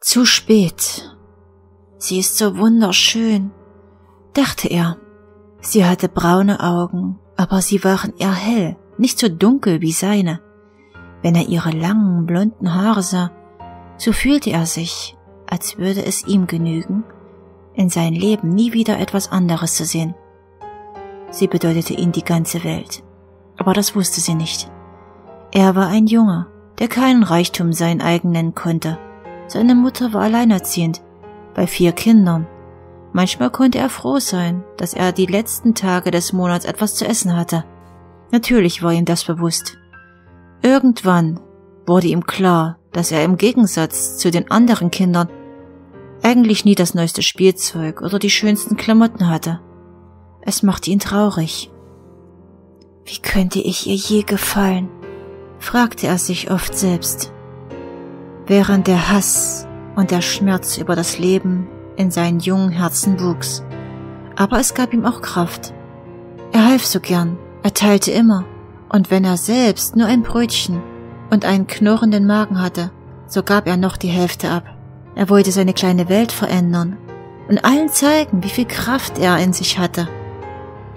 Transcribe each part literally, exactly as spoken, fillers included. Zu spät. Sie ist so wunderschön, dachte er. Sie hatte braune Augen, aber sie waren eher hell, nicht so dunkel wie seine. Wenn er ihre langen, blonden Haare sah, so fühlte er sich, als würde es ihm genügen, in seinem Leben nie wieder etwas anderes zu sehen. Sie bedeutete ihm die ganze Welt, aber das wusste sie nicht. Er war ein Junge, der keinen Reichtum sein eigen nennen konnte. Seine Mutter war alleinerziehend, bei vier Kindern. Manchmal konnte er froh sein, dass er die letzten Tage des Monats etwas zu essen hatte. Natürlich war ihm das bewusst. Irgendwann wurde ihm klar, dass er im Gegensatz zu den anderen Kindern eigentlich nie das neueste Spielzeug oder die schönsten Klamotten hatte. Es machte ihn traurig. Wie könnte ich ihr je gefallen? Fragte er sich oft selbst. Während der Hass und der Schmerz über das Leben in seinen jungen Herzen wuchs. Aber es gab ihm auch Kraft. Er half so gern, er teilte immer. Und wenn er selbst nur ein Brötchen und einen knurrenden Magen hatte, so gab er noch die Hälfte ab. Er wollte seine kleine Welt verändern und allen zeigen, wie viel Kraft er in sich hatte.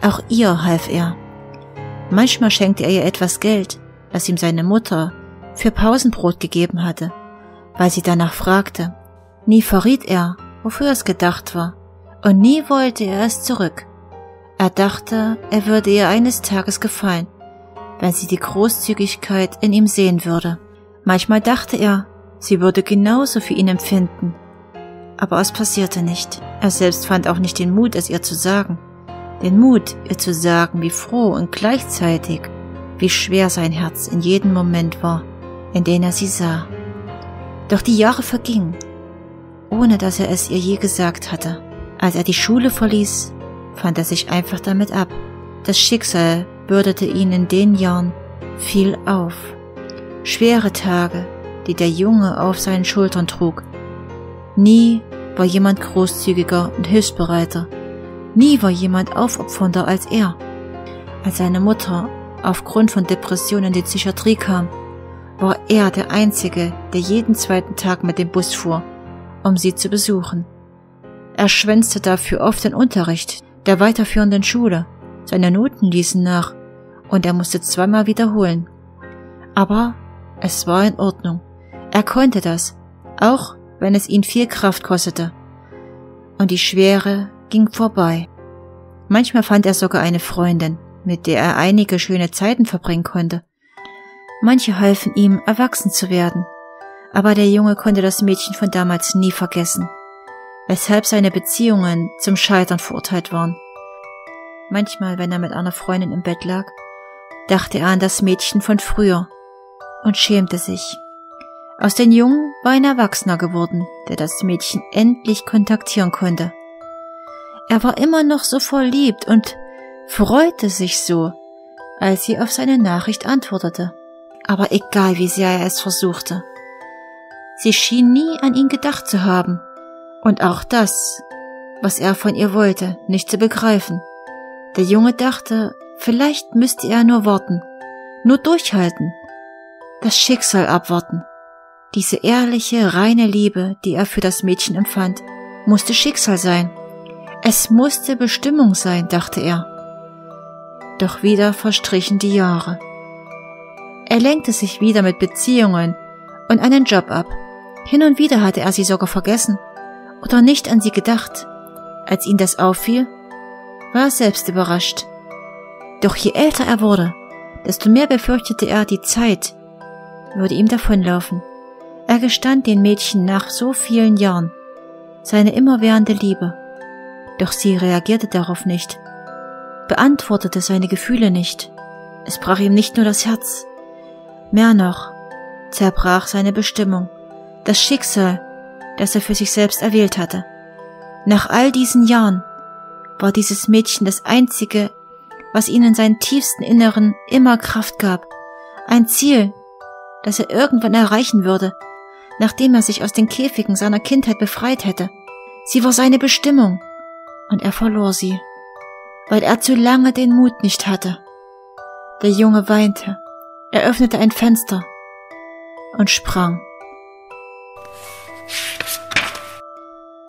Auch ihr half er. Manchmal schenkte er ihr etwas Geld, das ihm seine Mutter für Pausenbrot gegeben hatte, weil sie danach fragte. Nie verriet er, wofür es gedacht war, und nie wollte er es zurück. Er dachte, er würde ihr eines Tages gefallen, wenn sie die Großzügigkeit in ihm sehen würde. Manchmal dachte er, sie würde genauso für ihn empfinden. Aber es passierte nicht. Er selbst fand auch nicht den Mut, es ihr zu sagen. Den Mut, ihr zu sagen, wie froh und gleichzeitig, wie schwer sein Herz in jedem Moment war, in dem er sie sah. Doch die Jahre vergingen, ohne dass er es ihr je gesagt hatte. Als er die Schule verließ, fand er sich einfach damit ab. Das Schicksal bürdete ihn in den Jahren viel auf. Schwere Tage, die der Junge auf seinen Schultern trug. Nie war jemand großzügiger und hilfsbereiter. Nie war jemand aufopfernder als er. Als seine Mutter aufgrund von Depressionen in die Psychiatrie kam, war er der Einzige, der jeden zweiten Tag mit dem Bus fuhr, um sie zu besuchen. Er schwänzte dafür oft den Unterricht der weiterführenden Schule. Seine Noten ließen nach und er musste zweimal wiederholen. Aber es war in Ordnung. Er konnte das, auch wenn es ihn viel Kraft kostete. Und die Schwere ging vorbei. Manchmal fand er sogar eine Freundin, mit der er einige schöne Zeiten verbringen konnte. Manche halfen ihm, erwachsen zu werden. Aber der Junge konnte das Mädchen von damals nie vergessen, weshalb seine Beziehungen zum Scheitern verurteilt waren. Manchmal, wenn er mit einer Freundin im Bett lag, dachte er an das Mädchen von früher und schämte sich. Aus den Jungen war ein Erwachsener geworden, der das Mädchen endlich kontaktieren konnte. Er war immer noch so verliebt und freute sich so, als sie auf seine Nachricht antwortete. Aber egal, wie sehr er es versuchte, sie schien nie an ihn gedacht zu haben und auch das, was er von ihr wollte, nicht zu begreifen. Der Junge dachte, vielleicht müsste er nur warten, nur durchhalten, das Schicksal abwarten. Diese ehrliche, reine Liebe, die er für das Mädchen empfand, musste Schicksal sein. Es musste Bestimmung sein, dachte er. Doch wieder verstrichen die Jahre. Er lenkte sich wieder mit Beziehungen und einen Job ab. Hin und wieder hatte er sie sogar vergessen oder nicht an sie gedacht. Als ihm das auffiel, war er selbst überrascht. Doch je älter er wurde, desto mehr befürchtete er, die Zeit würde ihm davonlaufen. Er gestand den Mädchen nach so vielen Jahren seine immerwährende Liebe. Doch sie reagierte darauf nicht, beantwortete seine Gefühle nicht. Es brach ihm nicht nur das Herz, mehr noch zerbrach seine Bestimmung, das Schicksal, das er für sich selbst erwählt hatte. Nach all diesen Jahren war dieses Mädchen das Einzige, was ihn in seinem tiefsten Inneren immer Kraft gab. Ein Ziel, das er irgendwann erreichen würde, nachdem er sich aus den Käfigen seiner Kindheit befreit hätte. Sie war seine Bestimmung. Und er verlor sie, weil er zu lange den Mut nicht hatte. Der Junge weinte. Er öffnete ein Fenster und sprang.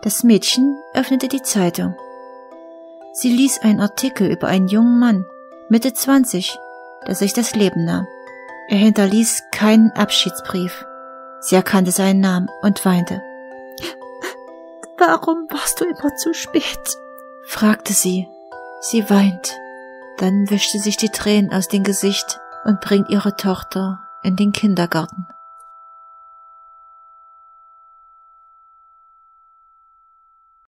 Das Mädchen öffnete die Zeitung. Sie ließ einen Artikel über einen jungen Mann, Mitte zwanzig, der sich das Leben nahm. Er hinterließ keinen Abschiedsbrief. Sie erkannte seinen Namen und weinte. »Warum warst du immer zu spät?« fragte sie. Sie weint. Dann wischte sich die Tränen aus dem Gesicht und bringt ihre Tochter in den Kindergarten.